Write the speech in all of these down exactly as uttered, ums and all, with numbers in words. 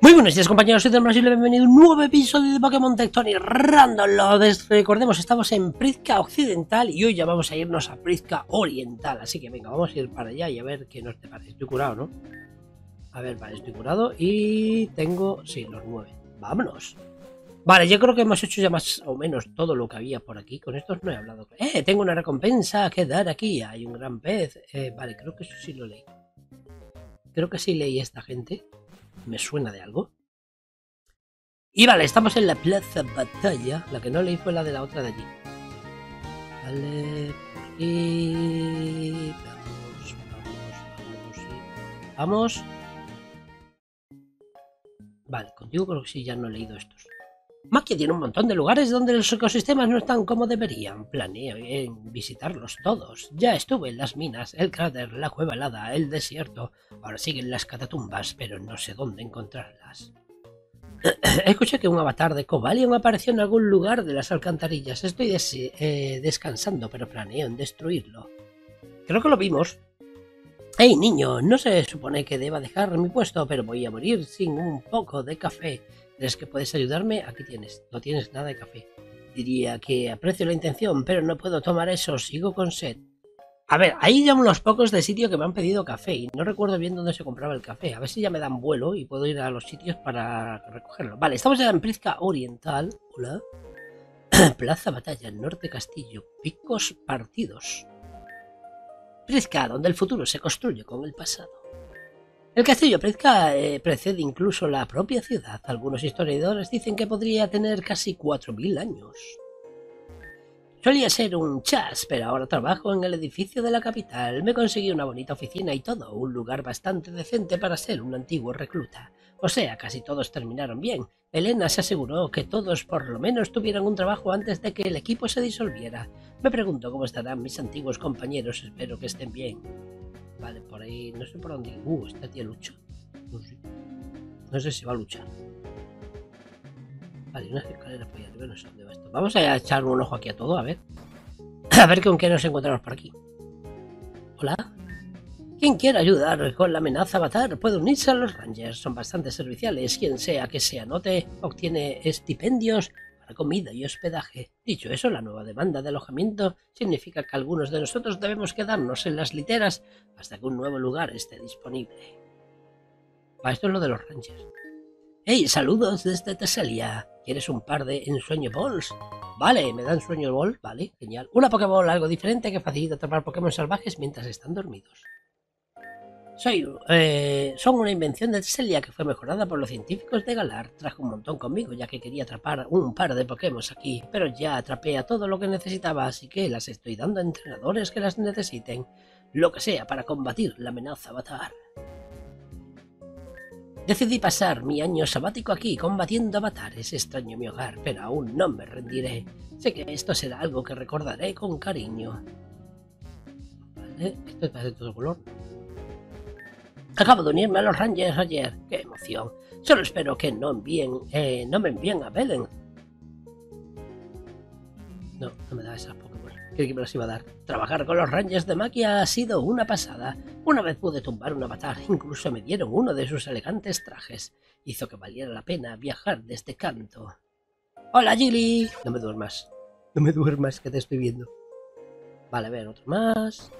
Muy buenos días compañeros, soy Denma y bienvenido a un nuevo episodio de Pokémon Tectonic Randomlocke. Recordemos, estamos en Prisca Occidental y hoy ya vamos a irnos a Prisca Oriental. Así que venga, vamos a ir para allá y a ver qué nos te parece. Estoy curado, ¿no? A ver, vale, estoy curado y tengo... sí, los nueve. Vámonos. Vale, yo creo que hemos hecho ya más o menos todo lo que había por aquí. Con estos no he hablado. ¡Eh! Tengo una recompensa que dar aquí. Hay un gran pez. Eh, vale, creo que eso sí lo leí. Creo que sí leí a esta gente. Me suena de algo. Y vale, estamos en la plaza batalla. La que no leí fue la de la otra de allí. Vale, por aquí. Vamos, vamos, vamos. Vamos. Vale, contigo creo que sí, ya no he leído estos. Maquia tiene un montón de lugares donde los ecosistemas no están como deberían. Planeo en visitarlos todos. Ya estuve en las minas, el cráter, la cueva helada, el desierto. Ahora siguen las catatumbas, pero no sé dónde encontrarlas. Escuché que un avatar de Cobalion apareció en algún lugar de las alcantarillas. Estoy des eh, descansando, pero planeo en destruirlo. Creo que lo vimos. Hey niño, no se supone que deba dejar mi puesto, pero voy a morir sin un poco de café. ¿Crees que puedes ayudarme? Aquí tienes, no tienes nada de café. Diría que aprecio la intención, pero no puedo tomar eso, sigo con sed. A ver, hay ya unos pocos de sitio que me han pedido café y no recuerdo bien dónde se compraba el café. A ver si ya me dan vuelo y puedo ir a los sitios para recogerlo. Vale, estamos ya en Prisca Oriental. Hola. Plaza Batalla, Norte Castillo, Picos Partidos. Prisca, donde el futuro se construye con el pasado. El castillo Pritzka eh, precede incluso la propia ciudad. Algunos historiadores dicen que podría tener casi cuatro mil años. Solía ser un chaz, pero ahora trabajo en el edificio de la capital. Me conseguí una bonita oficina y todo, un lugar bastante decente para ser un antiguo recluta. O sea, casi todos terminaron bien. Elena se aseguró que todos por lo menos tuvieran un trabajo antes de que el equipo se disolviera. Me pregunto cómo estarán mis antiguos compañeros, espero que estén bien. Vale, por ahí, no sé por dónde... Uh, esta tía lucha. No sé. No sé si va a luchar. Vale, unas escaleras por ahí arriba, no sé dónde va esto. Vamos a echar un ojo aquí a todo, a ver. A ver con qué nos encontramos por aquí. Hola. Quien quiera ayudar con la amenaza avatar puede unirse a los Rangers. Son bastante serviciales. Quien sea que se anote obtiene estipendios para comida y hospedaje. Dicho eso, la nueva demanda de alojamiento significa que algunos de nosotros debemos quedarnos en las literas hasta que un nuevo lugar esté disponible. Va, esto es lo de los ranchers. ¡Hey! ¡Saludos desde Teselia! ¿Quieres un par de ensueño balls? Vale, me dan sueño ball, vale, genial. Una Pokéball, algo diferente que facilita atrapar Pokémon salvajes mientras están dormidos. Soy, eh, son una invención de Celia que fue mejorada por los científicos de Galar. Trajo un montón conmigo ya que quería atrapar un par de Pokémon aquí, pero ya atrapé a todo lo que necesitaba, así que las estoy dando a entrenadores que las necesiten, lo que sea para combatir la amenaza avatar. Decidí pasar mi año sabático aquí combatiendo avatares. Extraño mi hogar, pero aún no me rendiré. Sé que esto será algo que recordaré con cariño. Vale, esto es de todo color. Acabo de unirme a los Rangers ayer. ¡Qué emoción! Solo espero que no envíen, eh, no me envíen a Belén. No, no me da esas Pokémon. Creí que me las iba a dar. Trabajar con los Rangers de Maquia ha sido una pasada. Una vez pude tumbar un avatar. Incluso me dieron uno de sus elegantes trajes. Hizo que valiera la pena viajar desde Canto. ¡Hola, Gilly! No me duermas. No me duermas, que te estoy viendo. Vale, a ver, otro más...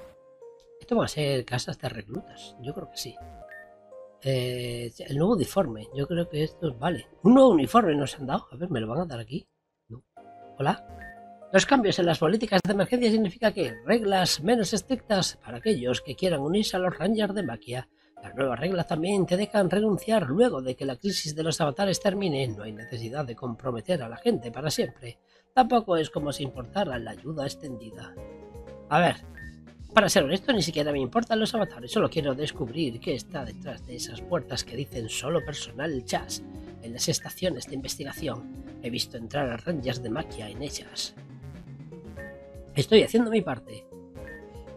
Esto va a ser casas de reclutas, yo creo que sí. Eh, el nuevo uniforme, yo creo que esto vale. Un nuevo uniforme nos han dado, a ver, ¿me lo van a dar aquí? No. Hola. Los cambios en las políticas de emergencia significa que reglas menos estrictas para aquellos que quieran unirse a los Rangers de Maquia. Las nuevas reglas también te dejan renunciar luego de que la crisis de los avatares termine. No hay necesidad de comprometer a la gente para siempre. Tampoco es como si importara la ayuda extendida. A ver... Para ser honesto, ni siquiera me importan los avatares, solo quiero descubrir qué está detrás de esas puertas que dicen solo personal Chaz en las estaciones de investigación. He visto entrar a Rangers de Maquia en ellas. Estoy haciendo mi parte.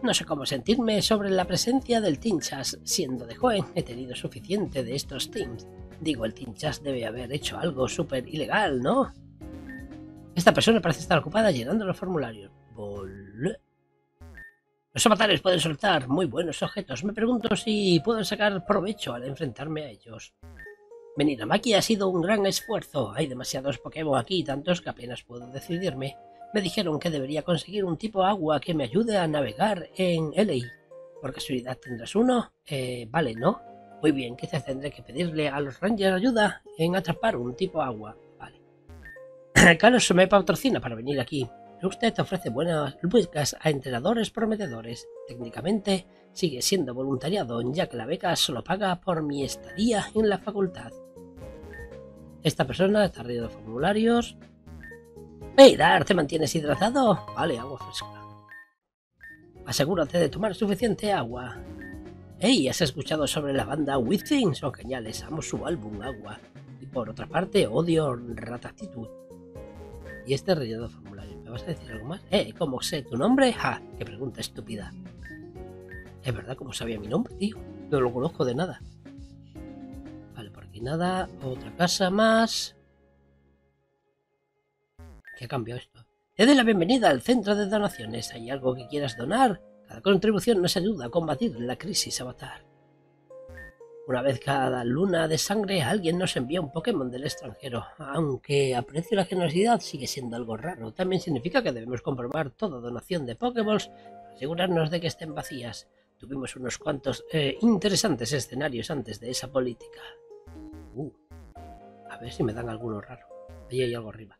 No sé cómo sentirme sobre la presencia del Team Chaz. Siendo de joven, he tenido suficiente de estos teams. Digo, el Team Chaz debe haber hecho algo súper ilegal, ¿no? Esta persona parece estar ocupada llenando los formularios. Vol... Los avatares pueden soltar muy buenos objetos. Me pregunto si puedo sacar provecho al enfrentarme a ellos. Venir a Maquia ha sido un gran esfuerzo. Hay demasiados Pokémon aquí, tantos que apenas puedo decidirme. Me dijeron que debería conseguir un tipo agua que me ayude a navegar en L A. ¿Por casualidad tendrás uno? Eh, vale, ¿no? Muy bien, quizás tendré que pedirle a los Rangers ayuda en atrapar un tipo agua. Vale. Carlos me patrocina para venir aquí. Usted ofrece buenas becas a entrenadores prometedores. Técnicamente sigue siendo voluntariado, ya que la beca solo paga por mi estadía en la facultad. Esta persona está arriba de los formularios. Hey, Dar, ¿te mantienes hidratado? Vale, agua fresca. Asegúrate de tomar suficiente agua. Hey, ¿has escuchado sobre la banda With Things? Son geniales, amo su álbum Agua. Y por otra parte, odio Ratatouille. Y este relleno de formulario. ¿Me vas a decir algo más? Eh, ¿cómo sé tu nombre? ¡Ja! ¡Qué pregunta estúpida! Es verdad, ¿cómo sabía mi nombre, tío? No lo conozco de nada. Vale, por aquí nada. Otra casa más. ¿Qué ha cambiado esto? Te doy la bienvenida al centro de donaciones. ¿Hay algo que quieras donar? Cada contribución nos ayuda a combatir la crisis avatar. Una vez cada luna de sangre, alguien nos envía un Pokémon del extranjero. Aunque aprecio la generosidad, sigue siendo algo raro. También significa que debemos comprobar toda donación de Pokémon para asegurarnos de que estén vacías. Tuvimos unos cuantos eh, interesantes escenarios antes de esa política. Uh, a ver si me dan alguno raro. Ahí hay algo arriba.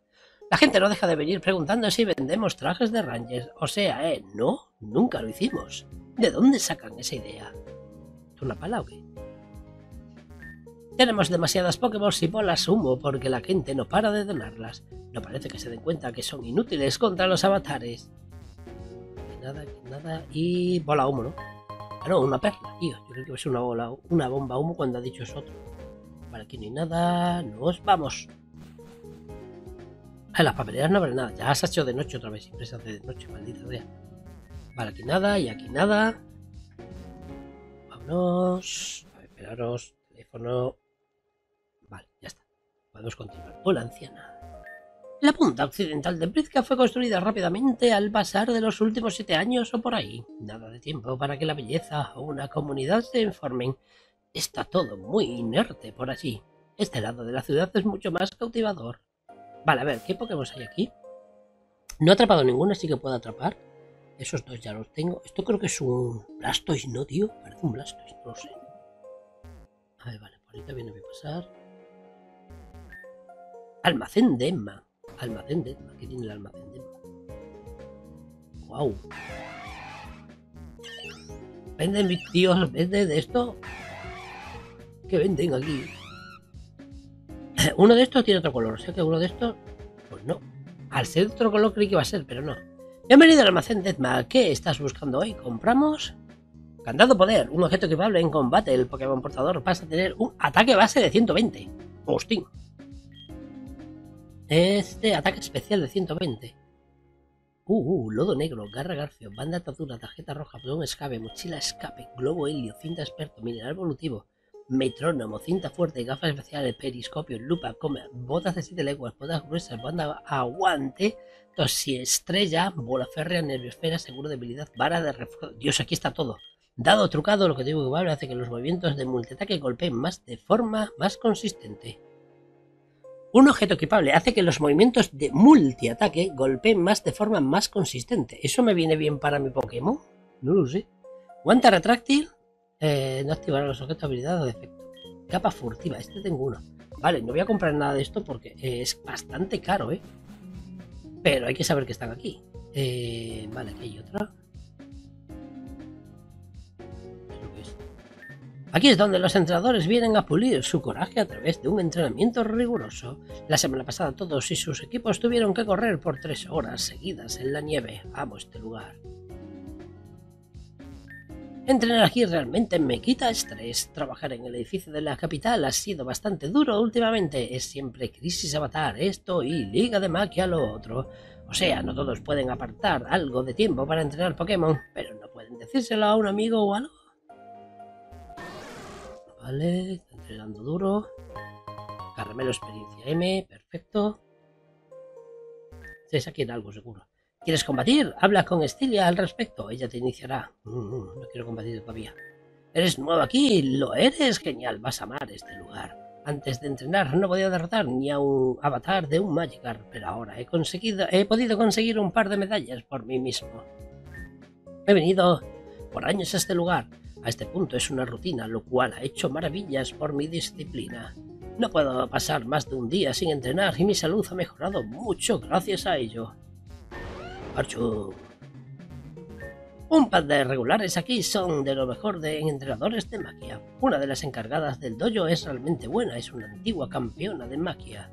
La gente no deja de venir preguntando si vendemos trajes de Rangers. O sea, eh, no, nunca lo hicimos. ¿De dónde sacan esa idea? ¿Es una pala o qué? Tenemos demasiadas Pokémon y bolas humo porque la gente no para de donarlas. No parece que se den cuenta que son inútiles contra los avatares. Nada, nada, y bola humo, ¿no? Ah, no, una perla, tío. Yo creo que es una bola, una bomba humo cuando ha dicho eso otro. Vale, aquí no hay nada, nos vamos. En las papeleras no habrá nada. Ya se ha hecho de noche otra vez. Siempre se hace de noche, maldita sea. Vale, aquí nada y aquí nada. Vámonos. A ver, esperaros. Teléfono. Vale, ya está. Podemos continuar. Hola, anciana. La punta occidental de Pritzka fue construida rápidamente al pasar de los últimos siete años o por ahí. Nada de tiempo para que la belleza o una comunidad se informen. Está todo muy inerte por allí. Este lado de la ciudad es mucho más cautivador. Vale, a ver, ¿qué Pokémon hay aquí? No he atrapado ninguno, así que puedo atrapar. Esos dos ya los tengo. Esto creo que es un Blastoise, ¿no, tío? Parece un Blastoise, no lo sé. A ver, vale, por ahí también voy a pasar. Almacén de Denma. Almacén de Denma. ¿Qué tiene el almacén de Denma? ¡Guau! ¿Venden mis tíos? ¿Venden de esto? ¿Qué venden aquí? Uno de estos tiene otro color, o sea que uno de estos, pues no. Al ser otro color creí que iba a ser, pero no. Bienvenido al almacén Denma. ¿Qué estás buscando hoy? ¿Compramos? Candado poder, un objeto equipable en combate. El Pokémon portador pasa a tener un ataque base de ciento veinte. Hostín. Este ataque especial de ciento veinte. Uh, uh, lodo negro, garra garfio, banda atadura, tarjeta roja, plomo escape, mochila escape, globo helio, cinta experto, mineral evolutivo. Metrónomo, cinta fuerte, gafas especiales, periscopio, lupa, come, botas de siete leguas, botas gruesas, banda aguante, tosiestrella, bola férrea, nerviosfera, seguro de debilidad, vara de refuerzo. Dios, aquí está todo. Dado trucado, lo que tengo que vale hace que los movimientos de multiataque golpeen más de forma más consistente. Un objeto equipable hace que los movimientos de multiataque golpeen más de forma más consistente. ¿Eso me viene bien para mi Pokémon? No lo sé. Guanta retráctil. Eh, no activará los objetos, habilidad o defecto. Capa furtiva, este tengo uno. Vale, no voy a comprar nada de esto porque eh, es bastante caro, ¿eh? Pero hay que saber que están aquí. Eh, vale, aquí hay otra. Aquí es donde los entrenadores vienen a pulir su coraje a través de un entrenamiento riguroso. La semana pasada todos y sus equipos tuvieron que correr por tres horas seguidas en la nieve. Amo este lugar. Entrenar aquí realmente me quita estrés. Trabajar en el edificio de la capital ha sido bastante duro últimamente. Es siempre crisis avatar esto y liga de magia lo otro. O sea, no todos pueden apartar algo de tiempo para entrenar Pokémon, pero no pueden decírselo a un amigo o algo. Vale, está entrenando duro. Caramelo experiencia M, perfecto. Estáis aquí en algo, seguro. ¿Quieres combatir? Habla con Celia al respecto. Ella te iniciará. Mm, no quiero combatir todavía. Eres nuevo aquí. Lo eres. Genial. Vas a amar este lugar. Antes de entrenar no podía derrotar ni a un avatar de un Magikarp, pero ahora he conseguido, he podido conseguir un par de medallas por mí mismo. He venido por años a este lugar. A este punto es una rutina, lo cual ha hecho maravillas por mi disciplina. No puedo pasar más de un día sin entrenar y mi salud ha mejorado mucho gracias a ello. Archu. Un par de regulares aquí son de lo mejor de entrenadores de Maquia. Una de las encargadas del dojo es realmente buena, es una antigua campeona de Maquia.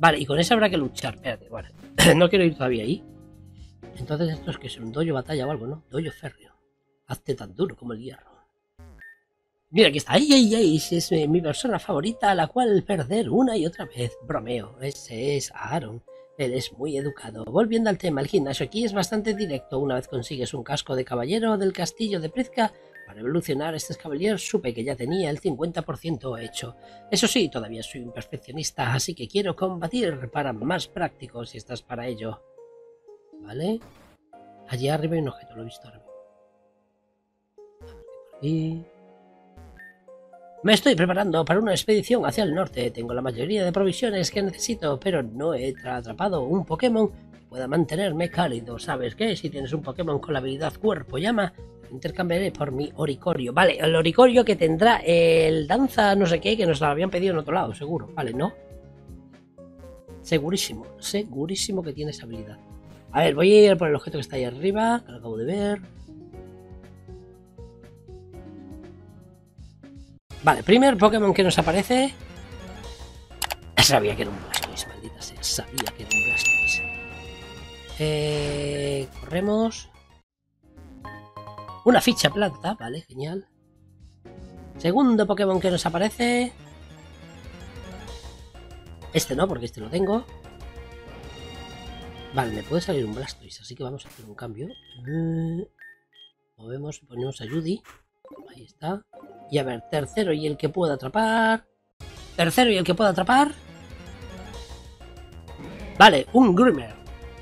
Vale, y con esa habrá que luchar. Espérate, vale. No quiero ir todavía ahí. Entonces esto es que es un dojo batalla o algo, ¿no? Dojo férreo. Hazte tan duro como el hierro. Mira, aquí está. ¡Ay, ay, ay! Es mi persona favorita a la cual perder una y otra vez. Bromeo. Ese es Aaron. Él es muy educado. Volviendo al tema, el gimnasio aquí es bastante directo. Una vez consigues un casco de caballero del castillo de Pritzka, para evolucionar estos caballeros supe que ya tenía el cincuenta por ciento hecho. Eso sí, todavía soy un perfeccionista, así que quiero combatir para más práctico si estás para ello. ¿Vale? Allí arriba hay un objeto, lo he visto ahora mismo. Y... me estoy preparando para una expedición hacia el norte. Tengo la mayoría de provisiones que necesito, pero no he atrapado un Pokémon que pueda mantenerme cálido. ¿Sabes qué? Si tienes un Pokémon con la habilidad Cuerpo Llama, lo intercambiaré por mi Oricorio. Vale, el Oricorio que tendrá el Danza no sé qué, que nos lo habían pedido en otro lado, seguro. Vale, ¿no? Segurísimo, segurísimo que tiene esa habilidad. A ver, voy a ir por el objeto que está ahí arriba, que lo acabo de ver. Vale, primer Pokémon que nos aparece. Sabía que era un Blastoise, maldita sea. Sabía que era un Blastoise. Eh, corremos. Una ficha planta, vale, genial. Segundo Pokémon que nos aparece. Este no, porque este lo tengo. Vale, me puede salir un Blastoise, así que vamos a hacer un cambio. Movemos, ponemos a Judy. Ahí está. Y a ver, tercero y el que pueda atrapar. Tercero y el que pueda atrapar. Vale, un Grimer.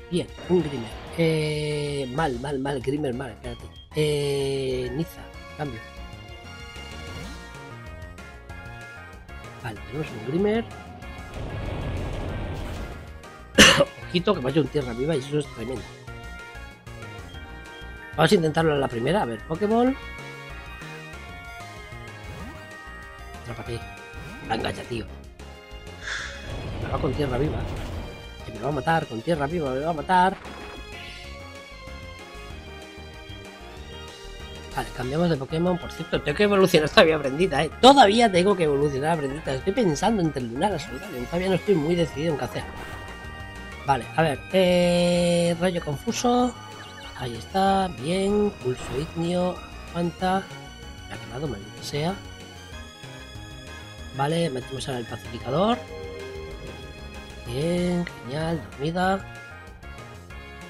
Bien, un Grimer. Eh, mal, mal, mal, Grimer, mal, espérate. Eh, Niza, cambio. Vale, tenemos un Grimer. Ojito que vaya un tierra viva y eso es tremendo. Vamos a intentarlo en la primera. A ver, Pokéball. ¿Para qué? La engaña, tío. Me va con tierra viva. Que me va a matar con tierra viva, me va a matar. Vale, cambiamos de Pokémon. Por cierto, tengo que evolucionar todavía Brendita, ¿eh? Todavía tengo que evolucionar Brendita. Estoy pensando entre Lunar a Solar. Todavía no estoy muy decidido en qué hacer. Vale, a ver. Eh, rayo confuso. Ahí está. Bien. Pulso ignio. Aguanta. Me ha quemado, maldito sea. Vale, metemos ahora el pacificador. Bien, genial, dormida.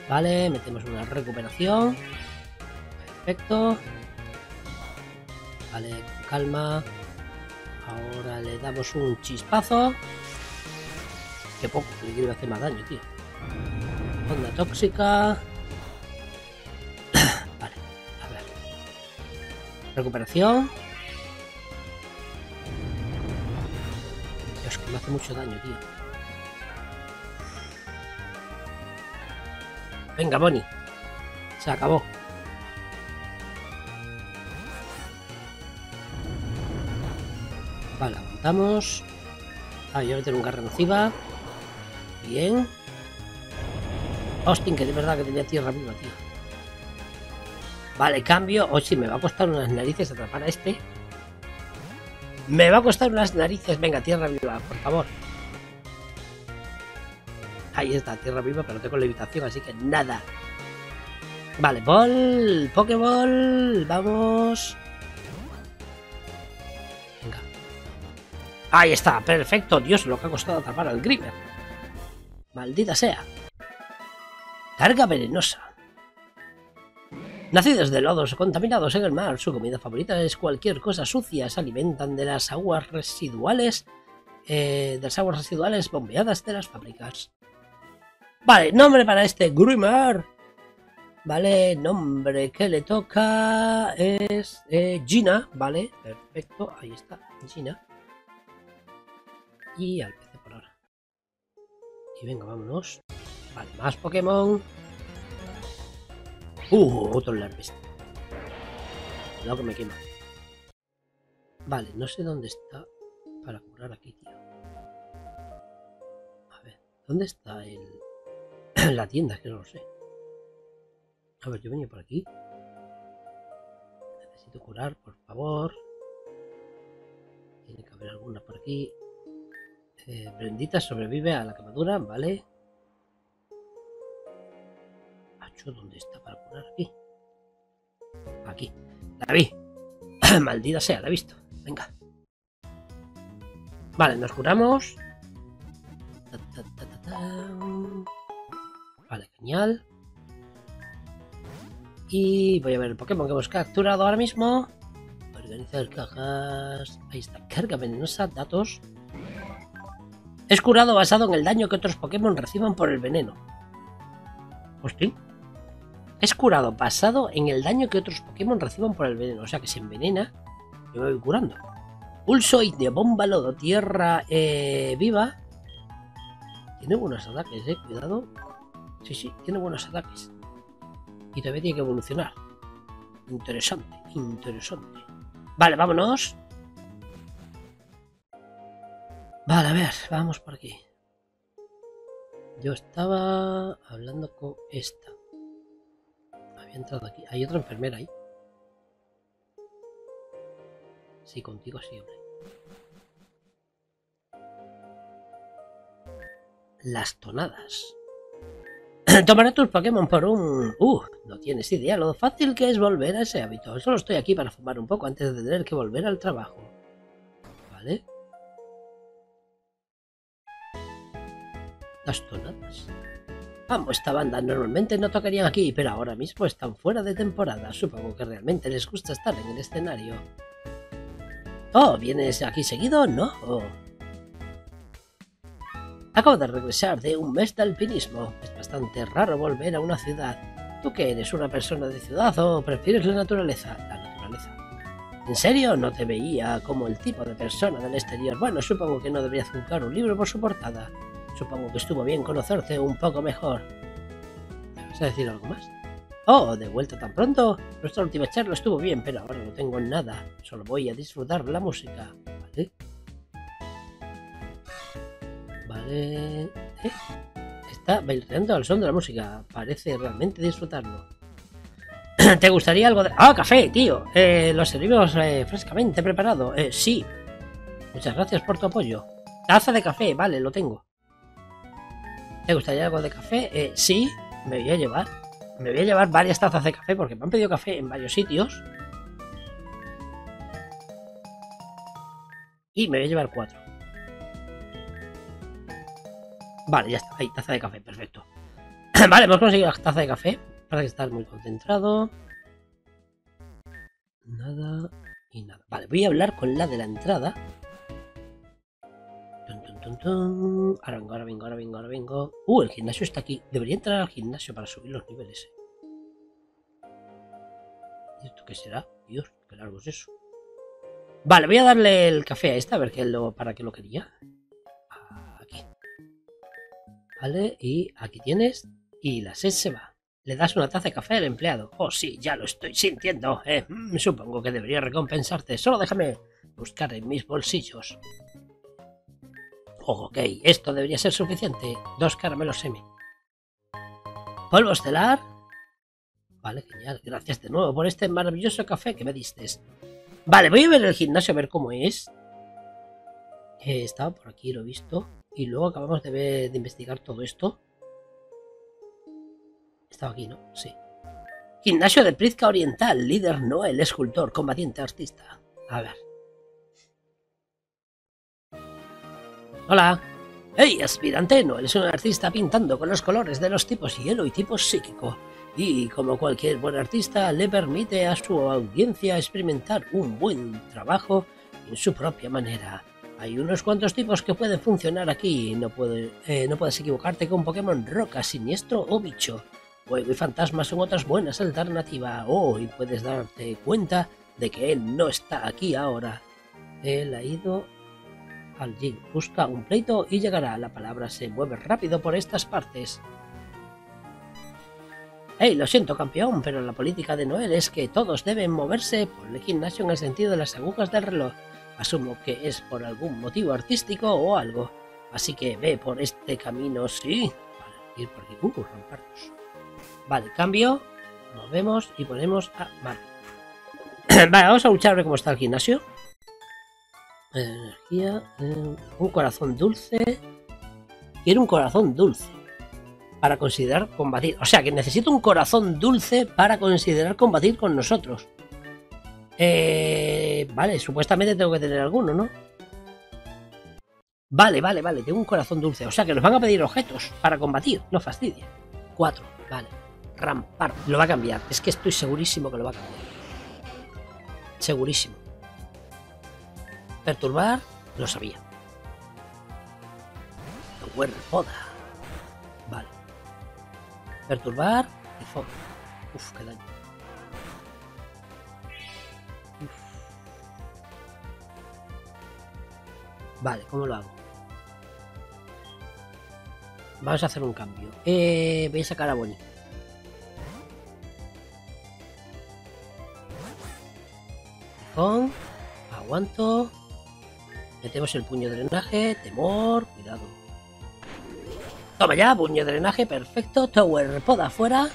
Vale, metemos una recuperación. Perfecto. Vale, con calma. Ahora le damos un chispazo. Qué poco, que le quiero hacer más daño, tío. Onda tóxica. Vale, a ver. Recuperación. Me hace mucho daño, tío. Venga, Bonnie. Se acabó. Vale, aguantamos. Ah, yo voy a meter un garra nociva. Bien. Austin, que de verdad que tenía tierra viva, tío. Vale, cambio. O si me va a costar unas narices atrapar a este. Me va a costar unas narices. Venga, tierra viva, por favor. Ahí está, tierra viva, pero tengo levitación, así que nada. Vale, bol, Pokéball, vamos. Venga. Ahí está, perfecto. Dios, lo que ha costado atrapar al Grimer. Maldita sea. Carga venenosa. Nacidos de lodos o contaminados en el mar, su comida favorita es cualquier cosa sucia. Se alimentan de las aguas residuales, eh, de las aguas residuales bombeadas de las fábricas. Vale, nombre para este Grimmar. Vale, nombre que le toca es eh, Gina. Vale, perfecto, ahí está, Gina. Y al P C por ahora. Y venga, vámonos. Vale, más Pokémon. Uh, otro Larvest. Cuidado que me quema. Vale, no sé dónde está para curar aquí, tío. A ver, ¿dónde está el... la tienda? Es que no lo sé. A ver, yo venía por aquí. Necesito curar, por favor. Tiene que haber alguna por aquí. Eh, Brendita sobrevive a la quemadura, vale. ¿Dónde está para curar aquí? Aquí. La vi. Maldita sea, la he visto. Venga. Vale, nos curamos. Ta, ta, ta, ta, ta. Vale, genial. Y voy a ver el Pokémon que hemos capturado ahora mismo. Organizar cajas. Ahí está. Carga venenosa, datos. Es curado basado en el daño que otros Pokémon reciban por el veneno. Hostia. Es curado basado en el daño que otros Pokémon reciban por el veneno. O sea que se envenena, yo me voy curando. Pulso y de bomba lodo, tierra eh, viva. Tiene buenos ataques, eh, cuidado. Sí, sí, tiene buenos ataques. Y todavía tiene que evolucionar. Interesante, interesante. Vale, vámonos. Vale, a ver, vamos por aquí. Yo estaba hablando con esta. Había entrado aquí. Hay otra enfermera ahí. Sí, contigo sí, hombre. Las tonadas. Tomaré tus Pokémon por un... Uh, no tienes idea lo fácil que es volver a ese hábito. Solo estoy aquí para fumar un poco antes de tener que volver al trabajo. Vale. Las tonadas. Vamos, esta banda normalmente no tocarían aquí, pero ahora mismo están fuera de temporada. Supongo que realmente les gusta estar en el escenario. Oh, ¿vienes aquí seguido? No. Oh. Acabo de regresar de un mes de alpinismo. Es bastante raro volver a una ciudad. ¿Tú qué eres, una persona de ciudad o prefieres la naturaleza? La naturaleza. ¿En serio? No te veía como el tipo de persona del exterior. Bueno, supongo que no deberías juzgar un libro por su portada. Supongo que estuvo bien conocerte un poco mejor. ¿Me vas a decir algo más? Oh, ¿de vuelta tan pronto? Nuestra última charla estuvo bien, pero ahora no tengo nada. Solo voy a disfrutar la música. Vale. Vale. ¿Eh? Está bailando al son de la música. Parece realmente disfrutarlo. ¿Te gustaría algo de...? ¡Ah, ¡Oh, café, tío! Eh, lo servimos eh, frescamente preparado. Eh, sí. Muchas gracias por tu apoyo. Taza de café, vale, lo tengo. ¿Te gustaría algo de café? Eh, sí, me voy a llevar. Me voy a llevar varias tazas de café porque me han pedido café en varios sitios. Y me voy a llevar cuatro. Vale, ya está. Ahí, taza de café, perfecto. Vale, hemos conseguido la taza de café. Parece que estar muy concentrado. Nada y nada. Vale, voy a hablar con la de la entrada. Ahora vengo, ahora vengo, ahora vengo, ahora vengo. Uh, el gimnasio está aquí. Debería entrar al gimnasio para subir los niveles. ¿Y esto qué será? Dios, qué largo es eso. Vale, voy a darle el café a esta, a ver qué lo, para qué lo quería. Aquí. Vale, y aquí tienes. Y la sed se va. Le das una taza de café al empleado. Oh, sí, ya lo estoy sintiendo. Eh, supongo que debería recompensarte. Solo déjame buscar en mis bolsillos. Oh, ok, esto debería ser suficiente. Dos caramelos semi. Polvo estelar. Vale, genial. Gracias de nuevo por este maravilloso café que me diste. Vale, voy a ver el gimnasio a ver cómo es. Eh, estaba por aquí, lo he visto. Y luego acabamos de, ver, de investigar todo esto. Estaba aquí, ¿no? Sí. Gimnasio de Prisca Oriental. Líder Noel, escultor, combatiente, artista. A ver. Hola. Hey, aspirante, Noel es un artista pintando con los colores de los tipos hielo y tipo psíquico. y, como cualquier buen artista, le permite a su audiencia experimentar un buen trabajo en su propia manera. Hay unos cuantos tipos que pueden funcionar aquí, no, puede, eh, no puedes equivocarte con Pokémon Roca, Siniestro o Bicho. Fuego y Fantasma son otras buenas alternativas, oh, y puedes darte cuenta de que él no está aquí ahora. Él ha ido al gym, busca un pleito y llegará, la palabra se mueve rápido por estas partes. Hey, lo siento campeón, pero la política de Noel es que todos deben moverse por el gimnasio en el sentido de las agujas del reloj. Asumo que es por algún motivo artístico o algo, así que ve por este camino, sí. Vale, ir por aquí, uh, romparnos. Vale, cambio, movemos y ponemos a Mario. Vale, vamos a luchar a ver cómo está el gimnasio. Energía, eh, un corazón dulce. Quiero un corazón dulce para considerar combatir. O sea que necesito un corazón dulce para considerar combatir con nosotros. Eh, vale, supuestamente tengo que tener alguno, ¿no? Vale, vale, vale, tengo un corazón dulce. O sea que nos van a pedir objetos para combatir. No fastidia. Cuatro, vale. Rampar, lo va a cambiar. Es que estoy segurísimo que lo va a cambiar. Segurísimo. Perturbar, lo sabía. Power Poda. Vale. Perturbar y Foda. Uf, qué daño. Uf. Vale, ¿cómo lo hago? Vamos a hacer un cambio. Eh, voy a sacar a Bonnie. Tifón. Aguanto. Metemos el puño de drenaje, temor, cuidado. Toma ya, puño de drenaje, perfecto. Tower Poda afuera.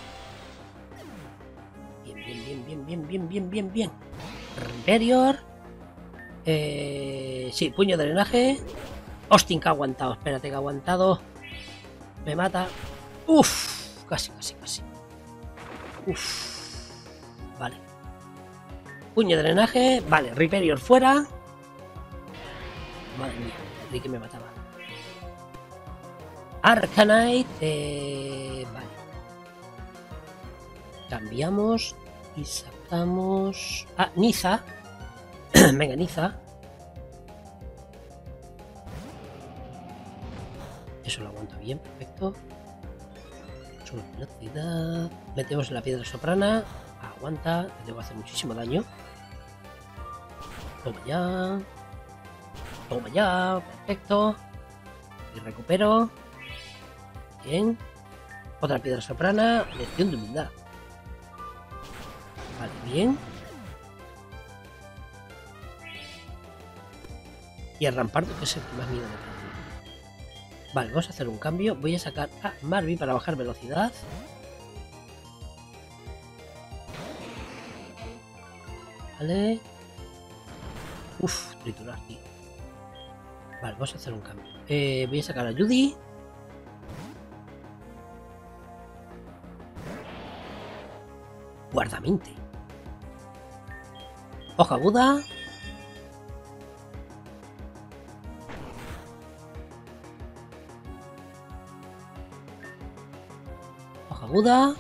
Bien, bien, bien, bien, bien, bien, bien, bien. Interior. Eh, sí, puño de drenaje. Austin que ha aguantado, espérate que ha aguantado. Me mata. Uff, casi, casi, casi. Uff. Vale. Puño de drenaje. Vale, Riperior fuera. Madre mía, creí que me mataba. Arcanite, eh, vale. Cambiamos y sacamos... Ah, Niza. Venga, Niza. Eso lo aguanta bien, perfecto. Sube velocidad. Metemos la piedra soprana. Aguanta, le debo hacer muchísimo daño. Toma ya. Toma ya, perfecto. Y recupero. Bien. Otra piedra soprana. Lección de humildad. Vale, bien. Y el rampardo, que es el que más miedo me da. Vale, vamos a hacer un cambio. Voy a sacar a Marvin para bajar velocidad. Vale. Uf, triturar, tío. Vale, vamos a hacer un cambio. Eh, voy a sacar a Judy. Guardamente. Hoja aguda. Hoja aguda.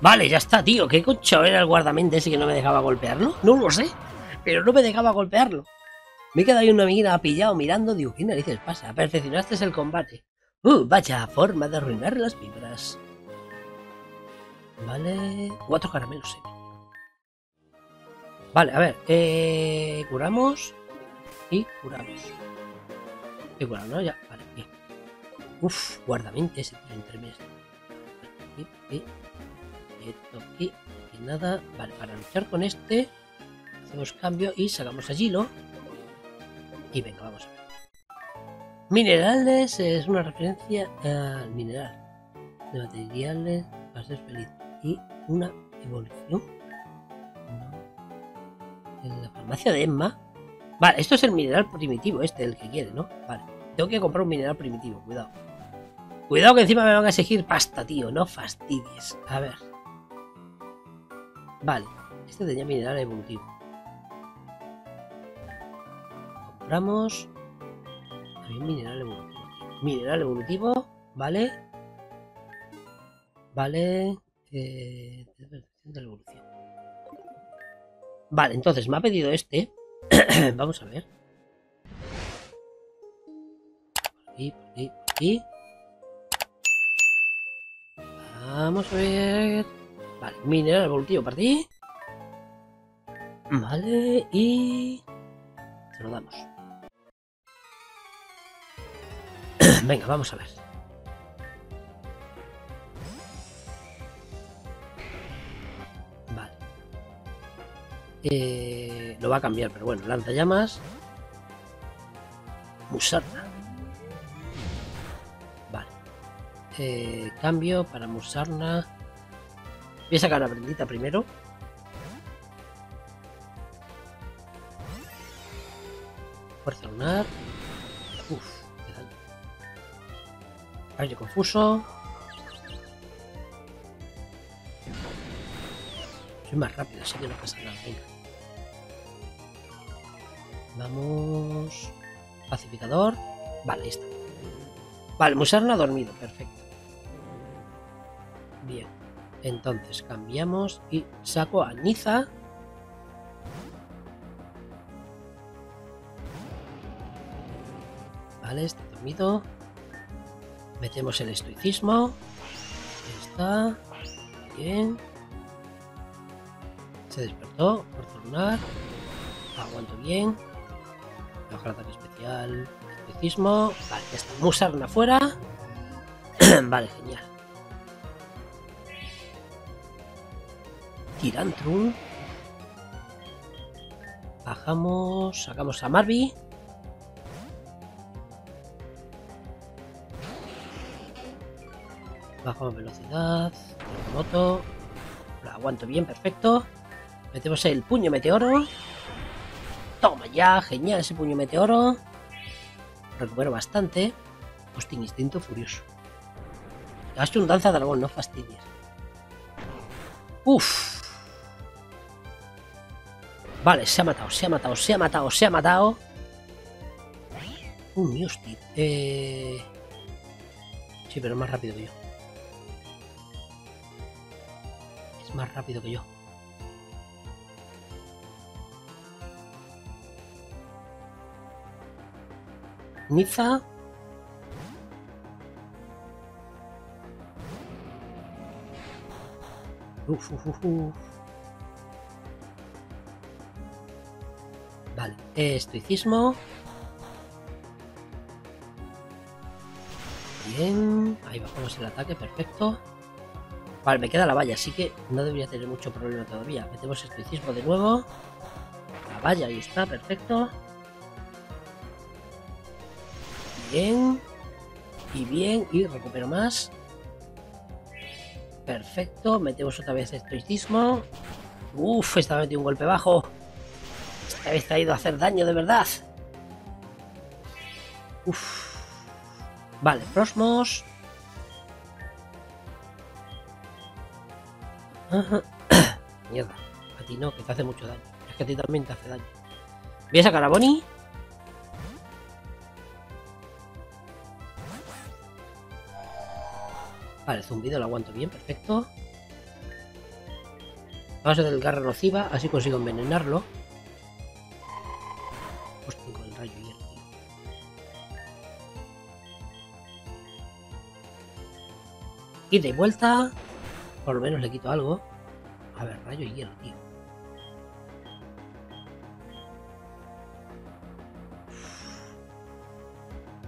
Vale, ya está, tío. ¿Qué cocho era el guardamente ese que no me dejaba golpearlo? No lo sé, pero no me dejaba golpearlo. Me he quedado ahí una amiguita pillado mirando, digo, ¿qué narices pasa? Perfeccionaste el combate. Uh, vaya forma de arruinar las vibras. Vale, cuatro caramelos. Eh. Vale, a ver, eh, curamos y curamos. He curado, ¿no? Ya, vale, bien. Uf, guardamente ese entremés. Aquí, aquí, esto aquí, aquí nada. Vale, para luchar con este, hacemos cambio y sacamos a Gilo. Y venga, vamos a ver. Minerales es una referencia al mineral. De materiales para ser feliz. Y una evolución. En la farmacia de Denma. Vale, esto es el mineral primitivo, este, el que quiere, ¿no? Vale, tengo que comprar un mineral primitivo, cuidado. Cuidado que encima me van a exigir pasta, tío, no fastidies. A ver. Vale, este tenía mineral evolutivo. Compramos mineral evolutivo. Mineral evolutivo, vale. Vale. eh, de la evolución. Vale, entonces me ha pedido este. Vamos a ver. Por aquí, por aquí, por aquí. Vamos a ver. Vale, mineral evolutivo para ti. Vale, y... se lo damos. Venga, vamos a ver. Vale. Eh, lo va a cambiar, pero bueno, lanzallamas. Musarna. Vale. Eh, cambio para Musarna. Voy a sacar la brindita primero. Fuerza lunar. Uff, qué daño. Rayo confuso. Soy más rápido, así que no pasa nada. Venga. Vamos. Pacificador. Vale, ahí está. Vale, Musarna ha dormido. Perfecto. Bien. Entonces cambiamos y saco a Niza. Vale, está dormido. Metemos el estoicismo. Ahí está. Bien. Se despertó. Fuerza lunar. Aguanto bien. Bajar ataque especial. Estoicismo. Vale, ya está. Musarna fuera. Vale, genial. Tirantrum. Bajamos. Sacamos a Marby. Bajamos velocidad, moto, lo aguanto bien, perfecto. Metemos el puño meteoro. Toma ya, genial ese puño meteoro. Recupero bastante. Hostia, instinto furioso. Gasto un danza dragón, no fastidies. Uff. Vale, se ha matado, se ha matado, se ha matado, se ha matado. Un hostia. Eh... Sí, pero más rápido que yo. Más rápido que yo. Niza. Uf, uf, uf, uf. Vale, estoicismo. Bien, ahí bajamos el ataque, perfecto. Vale, me queda la valla, así que no debería tener mucho problema todavía. Metemos estoicismo de nuevo. La valla, ahí está, perfecto. Bien. Y bien, y recupero más. Perfecto, metemos otra vez estoicismo. Uf, esta vez tiene un golpe bajo. Esta vez ha ido a hacer daño, de verdad. Uf. Vale, prosmos. Mierda, a ti no, que te hace mucho daño. Es que a ti también te hace daño. Voy a sacar a Bonnie. Vale, zumbido lo aguanto bien, perfecto. Vamos a hacer el garra nociva, así consigo envenenarlo. Hostia, con el rayo hierro. Ida y vuelta. Por lo menos le quito algo. A ver, rayo y hielo, tío.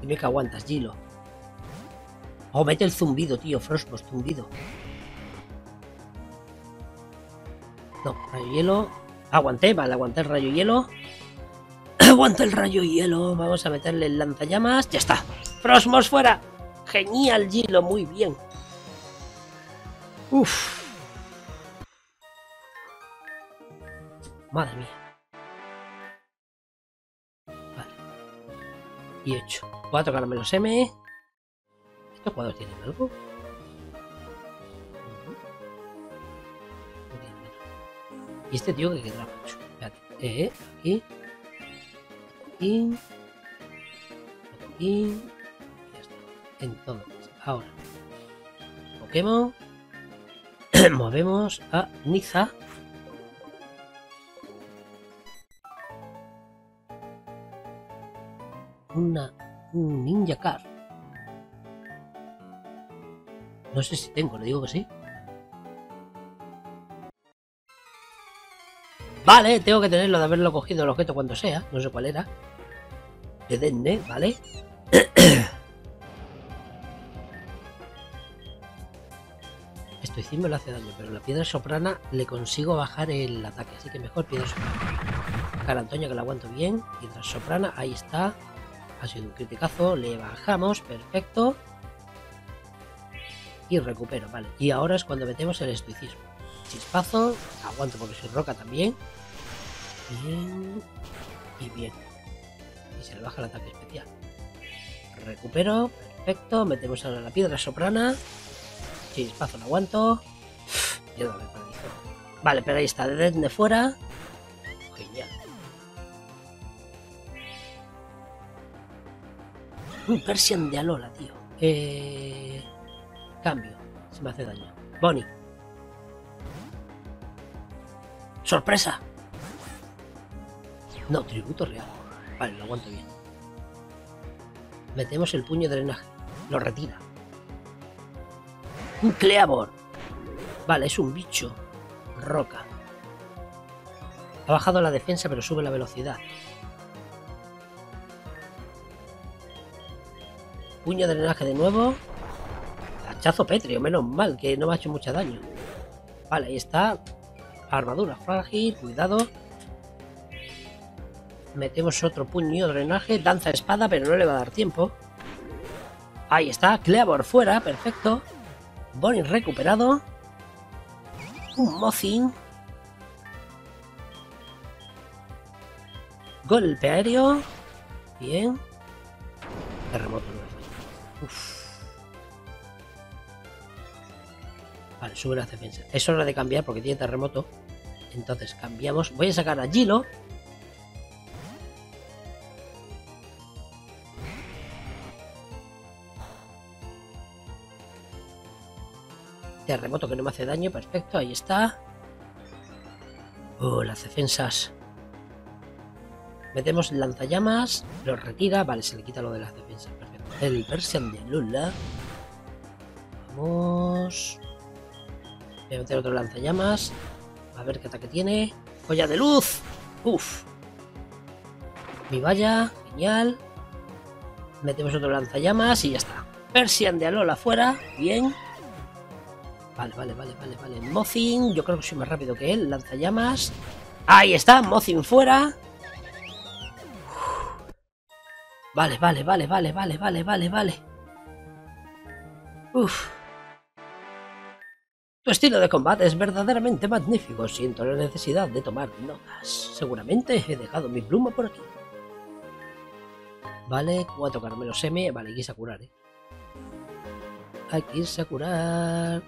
Dime que aguantas, Gilo. Oh, mete el zumbido, tío. Frostboss, zumbido. No, rayo y hielo. Aguanté, vale, aguanté el rayo y hielo. Aguanta el rayo y hielo. Vamos a meterle el lanzallamas. Ya está. Frostboss fuera. Genial, Gilo. Muy bien. Uff. Madre mía. Vale. Y ocho. Cuatro caramelos M. ¿Estos cuadros tienen algo? No tienen nada. Y este tío que quedará mucho. Espérate. Eh, aquí. Aquí. Aquí. Ya está. Entonces, ahora. Pokémon. Movemos a Niza. Una... un Ninja Car. No sé si tengo, le digo que sí. Vale, tengo que tenerlo de haberlo cogido el objeto cuando sea. No sé cuál era. De Denne, ¿vale? Esto hicimos, le hace daño, pero la piedra soprana le consigo bajar el ataque. Así que mejor piedra soprana. Cara Antonia, que la aguanto bien. Piedra soprana, ahí está. Ha sido un criticazo. Le bajamos, perfecto. Y recupero, vale. Y ahora es cuando metemos el estoicismo. Chispazo, aguanto porque soy roca también. Bien. Y bien. Y se le baja el ataque especial. Recupero, perfecto. Metemos ahora la piedra soprana. Chispazo, lo aguanto. Yo no me paralizo. Vale, pero ahí está, de de fuera. Genial. Un Persian de Alola, tío. Eh... Cambio. Se me hace daño. Bonnie. ¡Sorpresa! No, tributo real. Vale, lo aguanto bien. Metemos el puño de drenaje. Lo retira. ¡Un Cleavor! Vale, es un bicho. Roca. Ha bajado la defensa, pero sube la velocidad. Puño de drenaje de nuevo. Hachazo pétreo, menos mal, que no me ha hecho mucho daño. Vale, ahí está. Armadura frágil, cuidado. Metemos otro puño de drenaje. Danza espada, pero no le va a dar tiempo. Ahí está, Cleavor fuera, perfecto. Bonnie recuperado. Un Mozin. Golpe aéreo. Bien. Terremoto. Uff. Vale, sube la defensa. Es hora de cambiar porque tiene terremoto. Entonces cambiamos. Voy a sacar a Gilo. Terremoto que no me hace daño. Perfecto, ahí está. Oh, las defensas. Metemos lanzallamas. Lo retira. Vale, se le quita lo de las defensas. Perfecto. El Persian de Lula. Vamos... voy a meter otro lanzallamas. A ver qué ataque tiene. ¡Joya de luz! ¡Uf! Mi valla. Genial. Metemos otro lanzallamas y ya está. Persian de Alola fuera. Bien. Vale, vale, vale, vale, vale. Mozin. Yo creo que soy más rápido que él. Lanzallamas. Ahí está. Mozin fuera. Uf. Vale, vale, vale, vale, vale, vale, vale, vale. Uf. Tu estilo de combate es verdaderamente magnífico. Siento la necesidad de tomar notas. Seguramente he dejado mi pluma por aquí. Vale, cuatro Carmelos M. Vale, hay que irse a curar, eh. Hay que irse a curar.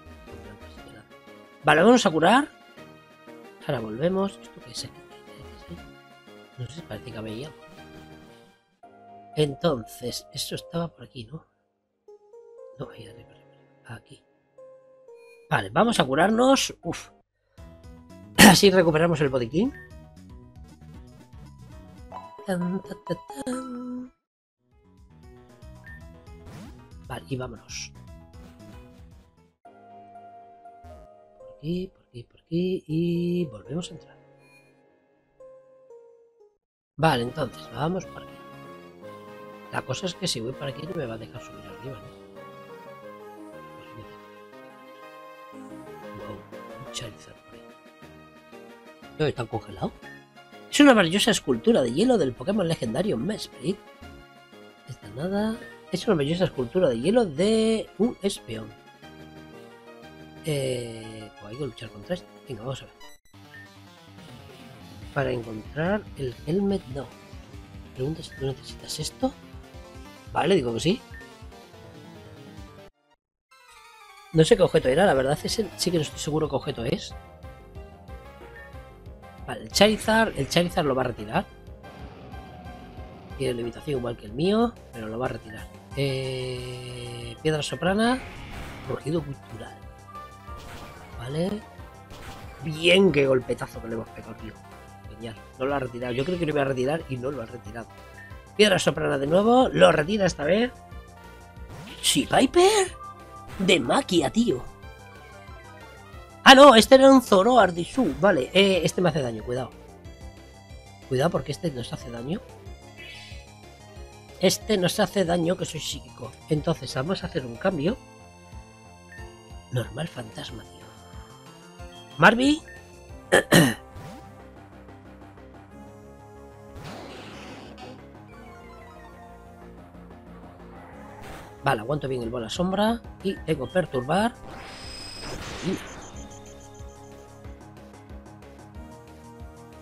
Vale, vamos a curar. Ahora volvemos. ¿Esto qué es aquí? No sé, parece que había algo. Entonces, eso estaba por aquí, ¿no? No, ahí arriba. Aquí. Vale, vamos a curarnos. Uf. Así recuperamos el botiquín. Tan, tan, tan, tan. Vale, y vámonos. Por aquí, por aquí, por aquí. Y volvemos a entrar. Vale, entonces, vamos por aquí. La cosa es que si voy para aquí no me va a dejar subir arriba, ¿no? No, está congelado. Es una maravillosa escultura de hielo del Pokémon legendario Mesprit. Esta nada. Es una maravillosa escultura de hielo de un espión. Eh, pues hay que luchar contra esto. Venga, vamos a ver. Para encontrar el helmet, no. Pregunta si tú necesitas esto. Vale, digo que sí. No sé qué objeto era, la verdad es el... sí que no estoy seguro qué objeto es. Vale, el Charizard, el Charizard lo va a retirar. Tiene limitación igual que el mío, pero lo va a retirar. Eh... Piedra soprana, rugido cultural. Vale. Bien, qué golpetazo que le hemos pegado, tío. Genial. No lo ha retirado. Yo creo que lo iba a retirar y no lo ha retirado. Piedra soprana de nuevo. Lo retira esta vez. Sí, Piper. De Maquia, tío. Ah, no. Este era un Zoroark de Shu. Vale. Eh, este me hace daño. Cuidado. Cuidado porque este nos hace daño. Este nos hace daño, que soy psíquico. Entonces vamos a hacer un cambio. Normal fantasma, tío. Marby. Vale, aguanto bien el bola sombra. Y tengo perturbar. Y...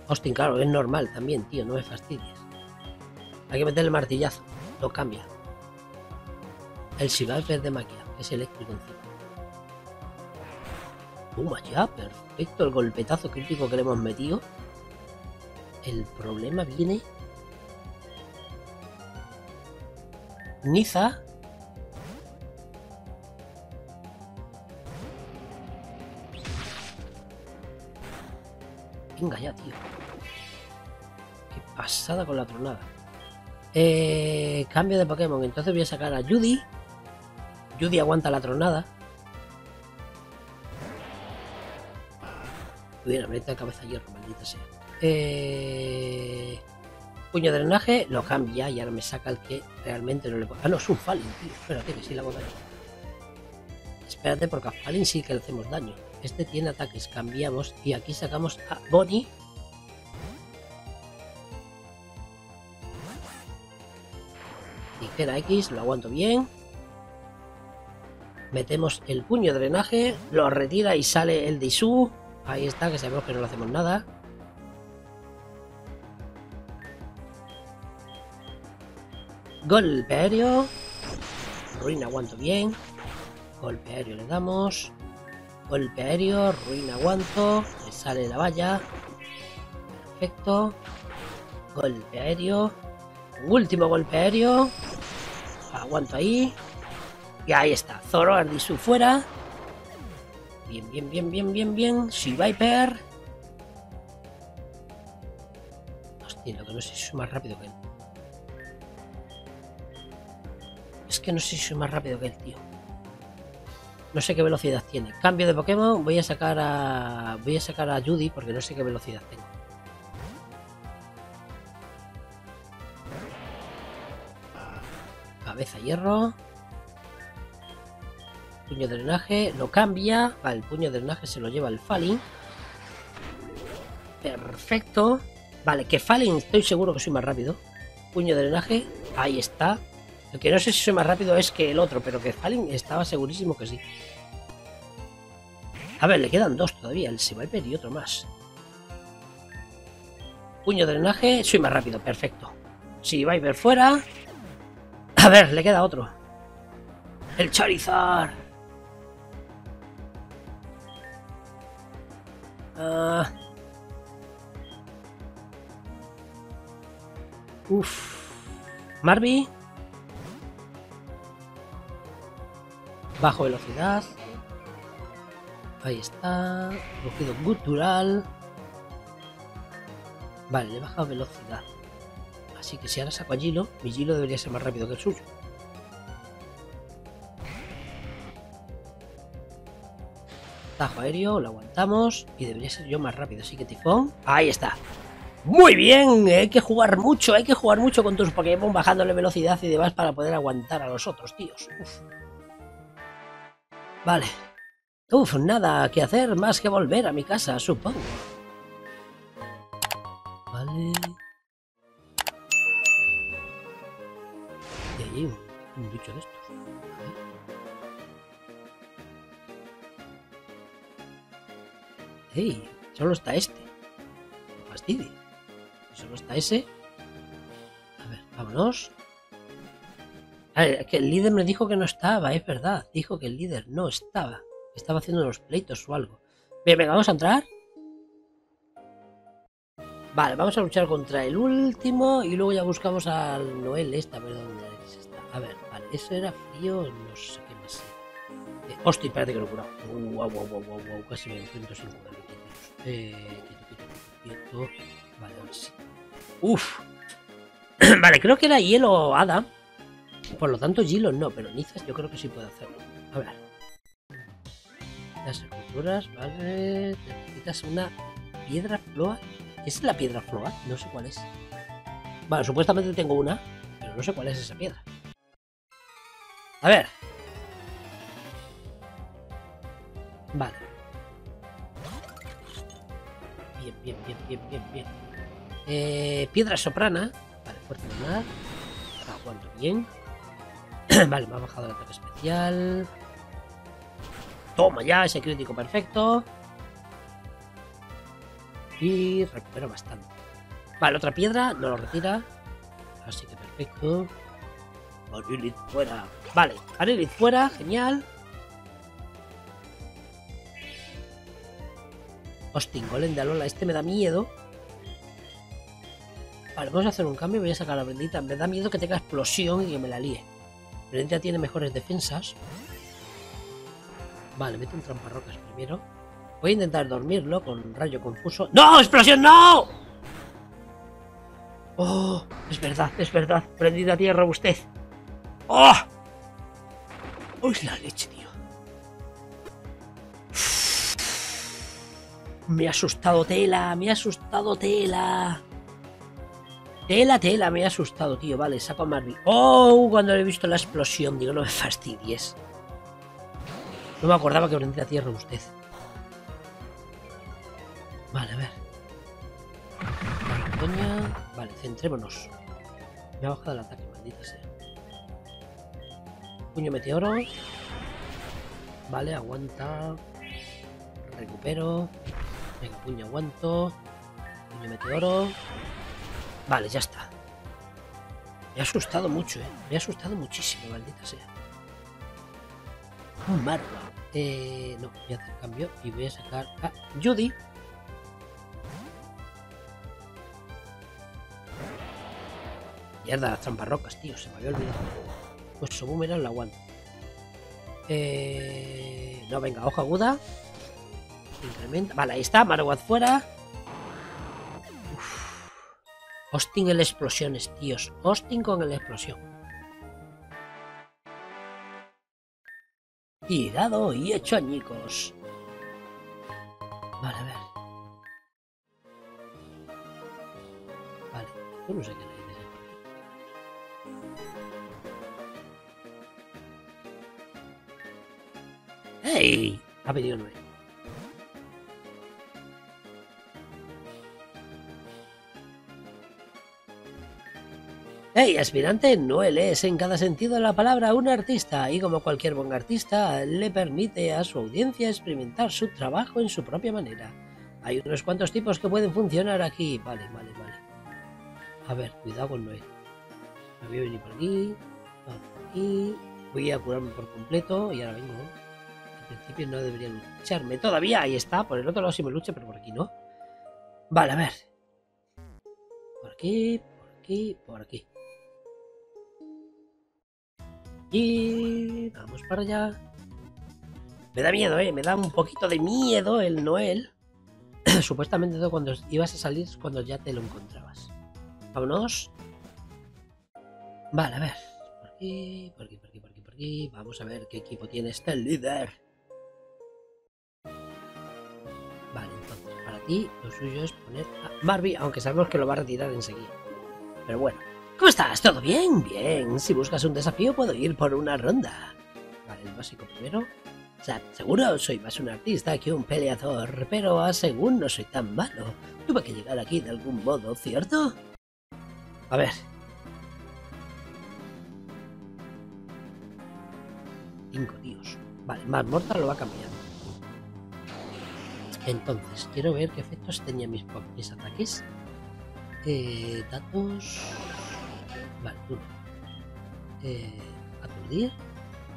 Hostia, claro, es normal también, tío. No me fastidies. Hay que meter el martillazo. No cambia. El Siviper de Maquia, que es eléctrico encima. Toma ya, perfecto. El golpetazo crítico que le hemos metido. El problema viene... Niza. Venga ya, tío. Qué pasada con la tronada. Eh, cambio de Pokémon. Entonces voy a sacar a Judy. Judy aguanta la tronada. Hubiera metido la cabeza hierro, maldita sea. Eh, puño de drenaje. Lo cambia y ahora me saca el que realmente no le puedo. Ah, no, es un Fallen, tío. Espérate que sí le hago daño. Espérate porque a Fallen sí que le hacemos daño. Este tiene ataques, cambiamos y aquí sacamos a Bonnie. Tijera X, lo aguanto bien. Metemos el puño de drenaje, lo retira y sale el Disu. Ahí está, que sabemos que no le hacemos nada. Golpe aéreo. Ruina aguanto bien. Golpe aéreo le damos. Golpe aéreo, ruina aguanto, me sale la valla, perfecto, golpe aéreo, último golpe aéreo, aguanto ahí, y ahí está, Zoroark y su fuera, bien, bien, bien, bien, bien, bien, Shiviper, hostia, lo que no sé si soy más rápido que él, es que no sé si soy más rápido que él, tío. No sé qué velocidad tiene. Cambio de Pokémon. Voy a sacar a... Voy a sacar a Judy porque no sé qué velocidad tengo. Cabeza hierro. Puño de drenaje. Lo cambia. Vale, el puño de drenaje se lo lleva el Falling. Perfecto. Vale, que Falling estoy seguro que soy más rápido. Puño de drenaje. Ahí está. Lo que no sé si soy más rápido es que el otro, pero que Fallen estaba segurísimo que sí. A ver, le quedan dos todavía, el Seviper y otro más. Puño de drenaje, soy más rápido, perfecto. Seviper fuera. A ver, le queda otro. El Charizard. Ah. Uff. Marby. Bajo velocidad. Ahí está. Rugido gutural. Vale, le he bajado velocidad. Así que si ahora saco a Gilo, mi Gilo debería ser más rápido que el suyo. Tajo aéreo, lo aguantamos. Y debería ser yo más rápido. Así que tifón. Ahí está. Muy bien. Hay que jugar mucho. Hay que jugar mucho con tus Pokémon bajándole velocidad y demás para poder aguantar a los otros, tíos. Uf. Vale. Uf, nada que hacer más que volver a mi casa, supongo. Vale. Y allí un, un bicho de estos. Ey, solo está este. No fastidio. Solo está ese. A ver, vámonos. A ver, que el líder me dijo que no estaba, es verdad. Dijo que el líder no estaba. Estaba haciendo unos pleitos o algo. Bien, venga, vamos a entrar. Vale, vamos a luchar contra el último y luego ya buscamos al Noel. Esta, perdón, ¿dónde está? A ver, vale, eso era frío, no sé qué más. Eh, hostia, espérate que lo he curado. Uh, wow, wow, wow, wow, wow, casi me enfrento sin curar. Eh, quieto, quieto, quieto. Vale, ahora sí. Uf. Vale, creo que era hielo hada. Por lo tanto, hielo no, pero nizas yo creo que sí puedo hacerlo. A ver. Las esculturas, vale. Necesitas una piedra floa. ¿Es la piedra floa? No sé cuál es. Bueno, supuestamente tengo una, pero no sé cuál es esa piedra. A ver. Vale. Bien, bien, bien, bien, bien, bien. Eh, piedra soprana. Vale, fuerte normal. Aguanto bien. Vale, me ha bajado el ataque especial. Toma ya, ese crítico perfecto. Y recupero bastante. Vale, otra piedra, no lo retira. Así que perfecto. Arilith fuera. Vale, Arilith fuera, genial. Hosting, golem de Alola, este me da miedo. Vale, vamos a hacer un cambio. Voy a sacar a la Brendita. Me da miedo que tenga explosión y que me la líe. Brendita tiene mejores defensas. Vale, meto un tramparrocas primero. Voy a intentar dormirlo con rayo confuso. ¡No! ¡Explosión no! ¡Oh! Es verdad, es verdad. Brendita tiene robustez. ¡Oh! ¡Uy, la leche, tío! Me ha asustado tela, me ha asustado tela. Tela, tela, me ha asustado, tío. Vale, saco a Marvin. ¡Oh! Cuando he visto la explosión, digo, no me fastidies. No me acordaba que Brendita tiene robustez. Vale, a ver. Antonia. Vale, centrémonos. Me ha bajado el ataque, maldita sea. Puño meteoro. Vale, aguanta. Recupero. Venga, puño aguanto. Puño meteoro. Vale, ya está. Me ha asustado mucho, eh. Me ha asustado muchísimo, maldita sea. Un marco. Eh, no, voy a hacer cambio y voy a sacar a Judy. Mierda, las tramparrocas, tío, se me había olvidado. Pues su boomerang la aguanto. Eh... No, venga, hoja aguda. Incrementa. Vale, ahí está, Marowat fuera. Uf. Hosting en explosiones, tíos. Hosting con la explosión. Tirado y hecho añicos. Vale, a ver. Vale, yo no sé qué. ¡Ey! Ha pedido Noel. ¡Ey! Aspirante, Noel es en cada sentido de la palabra un artista y como cualquier buen artista le permite a su audiencia experimentar su trabajo en su propia manera. Hay unos cuantos tipos que pueden funcionar aquí. Vale, vale, vale. A ver, cuidado con Noel. Me voy a venir por aquí, por aquí. Voy a curarme por completo y ahora vengo. En principio no debería lucharme todavía. Ahí está, por el otro lado sí me luche, pero por aquí no. Vale, a ver. Por aquí, por aquí, por aquí. Y vamos para allá. Me da miedo, eh. Me da un poquito de miedo el Noel. Supuestamente todo cuando ibas a salir es cuando ya te lo encontrabas. Vámonos. Vale, a ver. Por aquí, por aquí, por aquí, por aquí, por aquí. Vamos a ver qué equipo tiene este líder. Vale, entonces, para ti lo suyo es poner a Marby, aunque sabemos que lo va a retirar enseguida. Pero bueno. ¿Cómo estás? ¿Todo bien? Bien. Si buscas un desafío, puedo ir por una ronda. Vale, el básico primero. Sad, seguro soy más un artista que un peleador, pero a según no soy tan malo. Tuve que llegar aquí de algún modo, ¿cierto? A ver. Cinco, tíos. Vale, más mortal lo va a cambiar. Entonces, quiero ver qué efectos tenían mis, mis ataques. Eh, datos. Vale, uno. Eh, aturdir.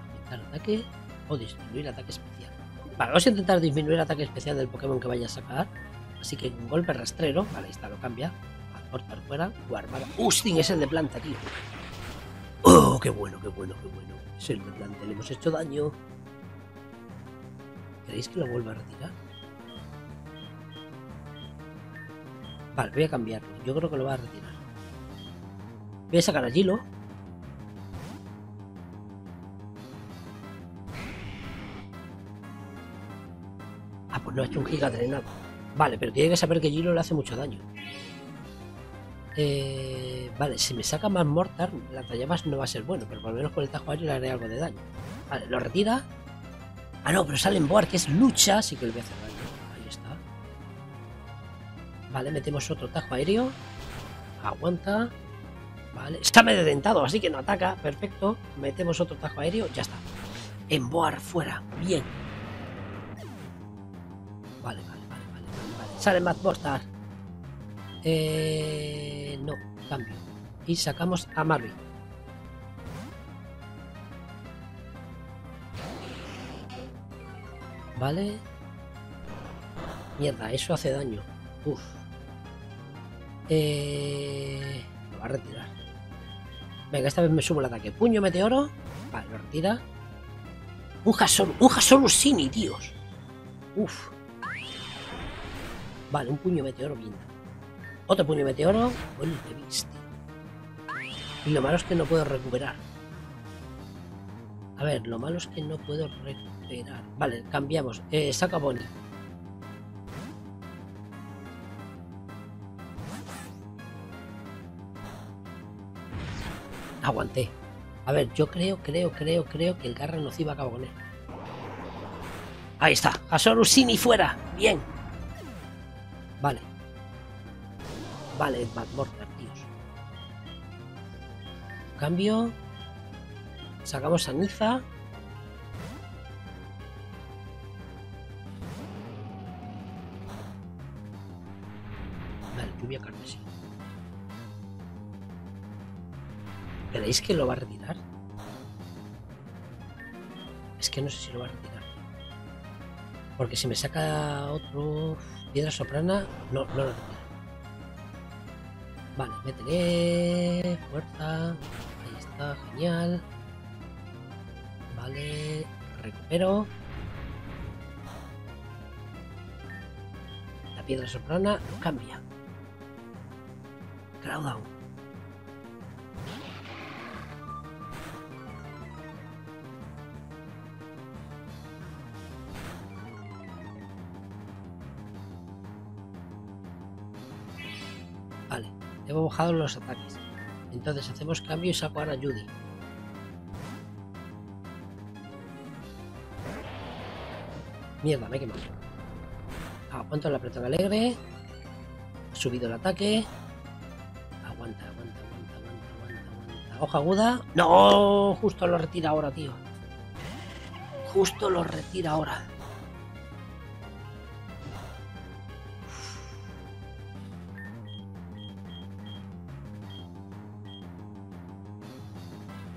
Aumentar ataque. O disminuir ataque especial. Vale, vamos a intentar disminuir el ataque especial del Pokémon que vaya a sacar. Así que un golpe rastrero. Vale, ahí está, lo cambia. Mortal fuera. Guardar. ¡Usting! Es el de planta, tío. ¡Oh! ¡Qué bueno, qué bueno, qué bueno! Es el de planta, le hemos hecho daño. ¿Queréis que lo vuelva a retirar? Vale, voy a cambiarlo. Yo creo que lo va a retirar. Voy a sacar a Gilo. Ah, pues no ha hecho un giga drenado. Vale, pero tiene que saber que Gilo le hace mucho daño. Eh, vale, si me saca más Mortar, la talla más no va a ser bueno, pero por lo menos con el tajo aéreo le haré algo de daño. Vale, lo retira. Ah, no, pero sale en Boar, que es lucha, así que le voy a hacer daño. Ahí está. Vale, metemos otro tajo aéreo. Aguanta. Vale, está medio dentado, así que no ataca. Perfecto. Metemos otro tajo aéreo. Ya está. En Boar, fuera. Bien. Vale, vale, vale, vale, vale. Sale más Mortar. Eh, no, cambio. Y sacamos a Marvin. Vale. Mierda, eso hace daño. Uf. Eh, lo va a retirar. Venga, esta vez me subo el ataque. Puño meteoro. Vale, lo retira. Un Hasolu, un Hasolu Sini, tíos. Uf. Vale, un puño meteoro bien. Otro puño meteoro, bueno, te viste. Y lo malo es que no puedo recuperar. A ver, lo malo es que no puedo recuperar. Vale, cambiamos. Eh, saca Bonnie. Aguanté. A ver, yo creo, creo, creo, creo que el garra nociva acaba con él. Ahí está. A Sorusini fuera. Bien. Vale. Vale, Bad Mortar, tíos. Cambio. Sacamos a Niza. Vale, lluvia carmesí. ¿Creéis que lo va a retirar? Es que no sé si lo va a retirar. Porque si me saca otro piedra soprana, no, no lo retira. Vale, métele, fuerza, ahí está, genial. Vale, recupero. La piedra soprana lo cambia. Crowdown. Hemos bajado los ataques. Entonces hacemos cambio y saco ahora a Judy. Mierda, me he quemado. Aguanto el apretón alegre. Subido el ataque. Aguanta, aguanta, aguanta, aguanta, aguanta, aguanta. Hoja aguda. ¡No! Justo lo retira ahora, tío. Justo lo retira ahora.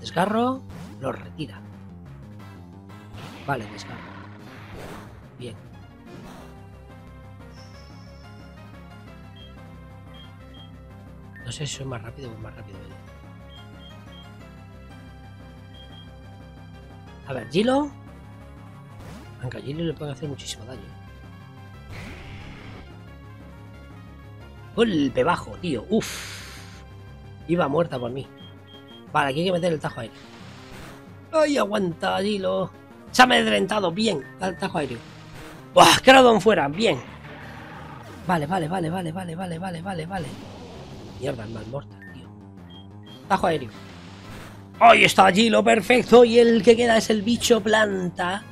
Desgarro, lo retira. Vale, desgarro. Bien. No sé si soy más rápido o más rápido. A ver, Gilo. Aunque a Gilo le pueden hacer muchísimo daño. Golpe bajo, tío. Uf. Iba muerta por mí. Vale, aquí hay que meter el tajo aéreo. ¡Ay, aguanta, Gilo! Se ha amedrentado, bien, el tajo aéreo. ¡Buah! Crowdon fuera, bien. Vale, vale, vale, vale, vale, vale, vale, vale, vale. Mierda, el mal mortal, tío. Tajo aéreo. ¡Ahí está, Gilo! ¡Perfecto! Y el que queda es el bicho planta.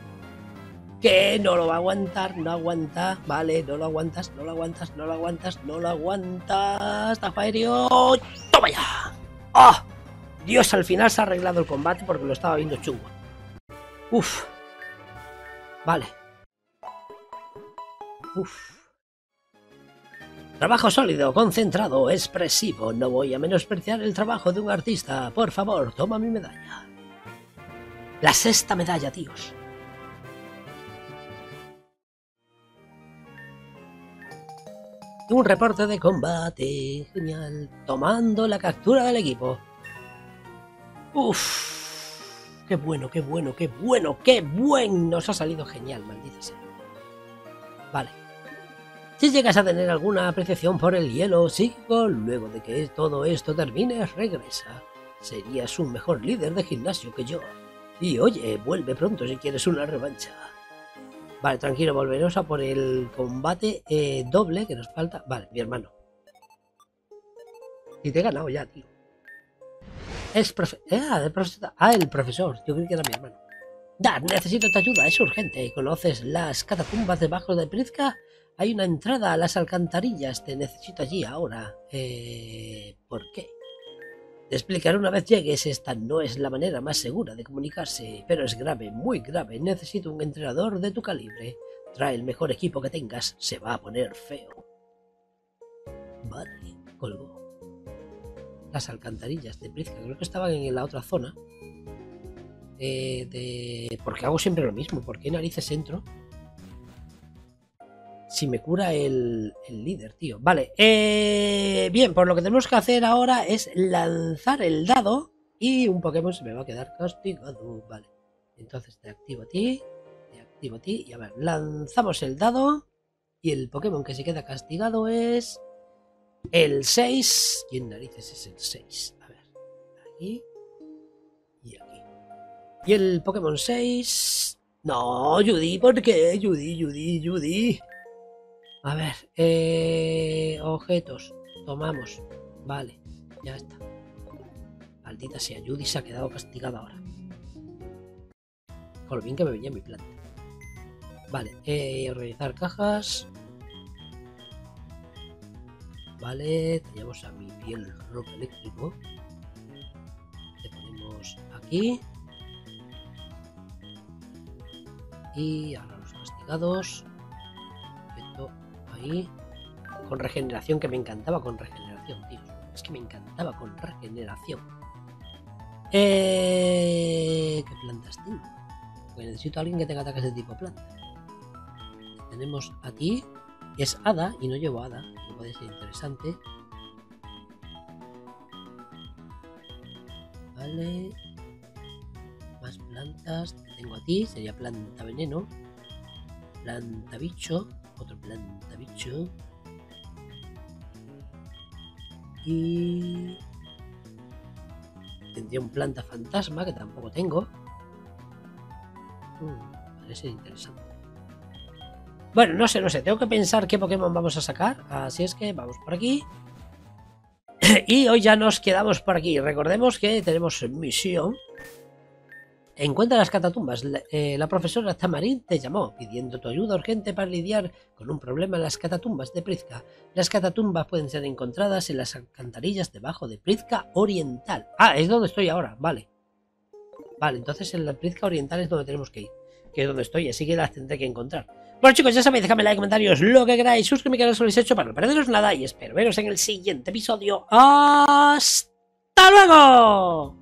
Que no lo va a aguantar, no aguanta. Vale, no lo aguantas, no lo aguantas, no lo aguantas, no lo aguantas. Tajo aéreo. ¡Toma ya! ¡Ah! ¡Oh! Dios, al final se ha arreglado el combate porque lo estaba viendo chungo. Uf. Vale. Uf. Trabajo sólido, concentrado, expresivo. No voy a menospreciar el trabajo de un artista. Por favor, toma mi medalla. La sexta medalla, tíos. Un reporte de combate. Genial. Tomando la captura del equipo. Uff, qué bueno, qué bueno, qué bueno, qué buen, nos ha salido genial, maldita sea. Vale. Si llegas a tener alguna apreciación por el hielo psíquico, luego de que todo esto termine, regresa. Serías un mejor líder de gimnasio que yo. Y oye, vuelve pronto si quieres una revancha. Vale, tranquilo, volveremos a por el combate eh, doble que nos falta. Vale, mi hermano. Y te he ganado ya, tío. Es profe... Ah, el profesor. Ah, el profesor. Yo creo que era mi hermano. Dar, necesito tu ayuda, es urgente. ¿Conoces las catacumbas debajo de Pritzka? Hay una entrada a las alcantarillas. Te necesito allí ahora. Eh, ¿Por qué? Te explicaré una vez llegues. Esta no es la manera más segura de comunicarse. Pero es grave, muy grave. Necesito un entrenador de tu calibre. Trae el mejor equipo que tengas. Se va a poner feo. Vale, colgó. Las alcantarillas de Pritzka, creo que estaban en la otra zona. Eh, de... Porque hago siempre lo mismo. ¿Por qué narices entro? Si me cura el, el líder, tío. Vale. Eh... Bien, pues lo que tenemos que hacer ahora es lanzar el dado. Y un Pokémon se me va a quedar castigado. Vale. Entonces te activo a ti. Te activo a ti. Y a ver, lanzamos el dado. Y el Pokémon que se queda castigado es... El seis. ¿Quién narices es el seis? A ver, aquí y aquí. Y el Pokémon seis. No, Judy, ¿por qué? Judy, Judy, Judy. A ver, eh, objetos. Tomamos. Vale, ya está. Maldita sea, Judy se ha quedado castigada ahora. Con lo bien que me venía mi planta. Vale, eh, organizar cajas. Vale, tenemos a mi piel rock eléctrico. Le ponemos aquí. Y ahora los castigados. Perfecto, ahí. Con regeneración, que me encantaba con regeneración, tío. Es que me encantaba con regeneración. Eh, ¿Qué plantas tengo? Porque necesito a alguien que tenga ataques de tipo planta. Tenemos a ti. Es hada y no llevo hada, que puede ser interesante. Vale. Más plantas. Tengo a ti, sería planta veneno. Planta bicho. Otro planta bicho. Y... tendría un planta fantasma que tampoco tengo. Hmm, puede ser interesante. Bueno, no sé, no sé, tengo que pensar qué Pokémon vamos a sacar, así es que vamos por aquí. Y hoy ya nos quedamos por aquí, recordemos que tenemos misión. Encuentra las catatumbas, la, eh, la profesora Tamarín te llamó pidiendo tu ayuda urgente para lidiar con un problema en las catatumbas de Pritzka. Las catatumbas pueden ser encontradas en las alcantarillas debajo de Prisca Oriental. Ah, es donde estoy ahora, vale. Vale, entonces en la Prisca Oriental es donde tenemos que ir, que es donde estoy, así que las tendré que encontrar. Bueno chicos, ya sabéis, dejadme like, comentarios, lo que queráis, suscribidme que no os lo habéis hecho para no perderos nada y espero veros en el siguiente episodio. ¡Hasta luego!